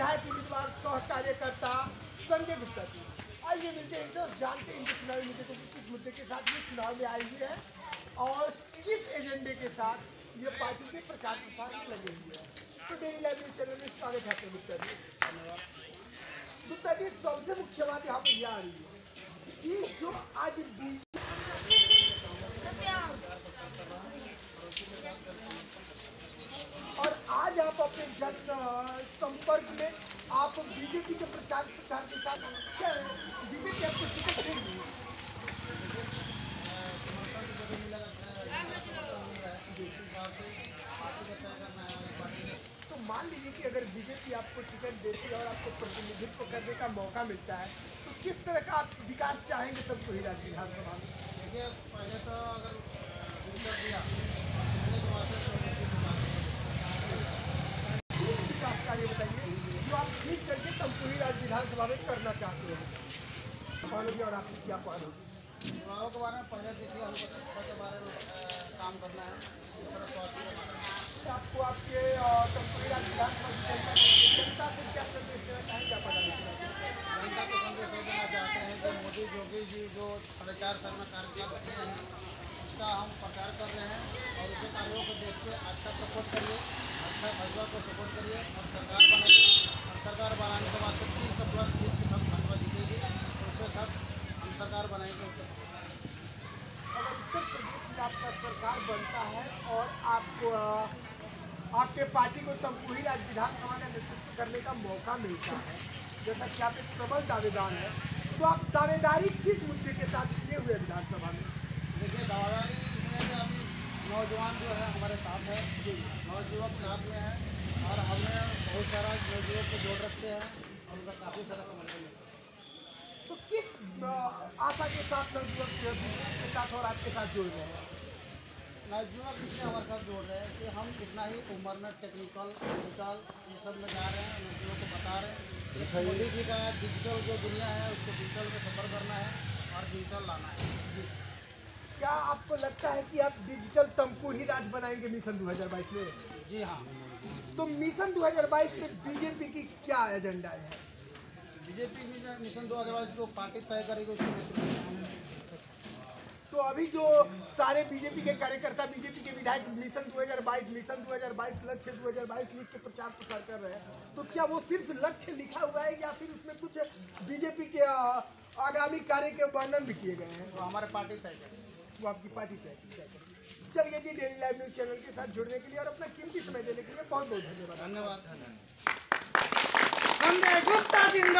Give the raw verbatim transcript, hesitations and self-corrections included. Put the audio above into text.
विधायक विद्वान सह कार्यकर्ता संजय गुप्ता जी। आइए मिलते हैं तो जानते हैं चुनावी मुद्दे को, किस मुद्दे के साथ ये चुनाव में आई हुई है और किस एजेंडे के साथ ये पार्टी के प्रचार प्रसार में लगे हुए हैं। तो डेली लाइव न्यूज चैनल में स्वागत है गुप्ता जी। गुप्ता जी, सबसे मुख्य बात यहाँ पर यह आ रही है कि जो आज और आज आप अपने जनसंपर्क में आप बीजेपी के प्रचार प्रसार के साथ बीजेपी आपको टिकट देगी? तो मान लीजिए कि अगर बीजेपी आपको टिकट देती है और आपको प्रतिनिधित्व करने का मौका मिलता है तो किस तरह का आप विकास चाहेंगे सबको ही राज्य विधानसभा में? देखिए, पहले तो अगर कार्य बताइए जो आप ठीक करके तमपुरी राज्य विधानसभा में करना चाहते हो और आपकी क्या पाल होगी? चुनावों के बारे में पहले देखिए, हमको शिक्षा के बारे में काम करना है। आपको आपके तमपुरी राज्य विधानसभा जनता को क्या संदेश देना चाहेंगे? आप जनता को संदेश देना चाहते हैं कि मोदी योगी जी जो साढ़े चार साल में कार्य करते हैं उसका हम प्रचार कर रहे हैं और उसके कार्यों को देख के अच्छा सपोर्ट करिए, अच्छा भाजपा को सपोर्ट करिए और सरकार बनाइए। और सरकार बनाने के बाद तीन सौ प्लस सीट के साथ भाजपा जीतेगी और उसके साथ हम सरकार बनाएंगे। उत्तर प्रदेश में आपका सरकार बनता है और आपको आपके पार्टी को तमकुही राज्य विधानसभा में नेतृत्व करने का मौका मिलता है, जैसा कि आप एक प्रबल दावेदार हैं, तो आप दावेदारी किस मुद्दे के साथ किए हुए विधानसभा में? देखिए, दावेदारी इसमें नौजवान जो है हमारे साथ है, नौजवान साथ में है और हमने बहुत सारा नौजवान को जोड़ रखते हैं और उनका काफ़ी सारा समर्थन मिलता है। तो किस आशा के साथ नौजवान के साथ और आपके साथ जोड़ रहे हैं? नौजवान इसलिए हमारे साथ जोड़ रहे हैं कि हम कितना ही उम्र में टेक्निकल डिजिटल ये सब में जा रहे हैं, नौजवान को बता रहे हैं। मोदी जी का डिजिटल जो दुनिया है उसको डिजिटल में सफर करना है और डिजिटल लाना है। क्या आपको लगता है कि आप डिजिटल तमकुही राज बनाएंगे मिशन दो हज़ार बाईस में? जी हाँ। तो मिशन दो हज़ार बाईस में बीजेपी की क्या एजेंडा है? बीजेपी मिशन दो हज़ार बाईस को पार्टी तय करेगी उसको। तो अभी जो सारे बीजेपी के कार्यकर्ता, बीजेपी के विधायक मिशन दो हज़ार बाईस मिशन दो हज़ार बाईस लक्ष्य दो हज़ार बाईस लिख के प्रचार प्रसार कर रहे हैं, तो क्या वो सिर्फ लक्ष्य लिखा हुआ है या फिर उसमें कुछ बीजेपी के आगामी कार्य के वर्णन भी किए गए हैं? तो हमारे पार्टी तय करेगी, वो आपकी पार्टी तय करेगी। चलिए जी, डेली लाइव न्यूज चैनल के साथ जुड़ने के लिए और अपना कीमती समय देने के लिए बहुत बहुत धन्यवाद। धन्यवाद। संजय गुप्ता जिंदाबाद।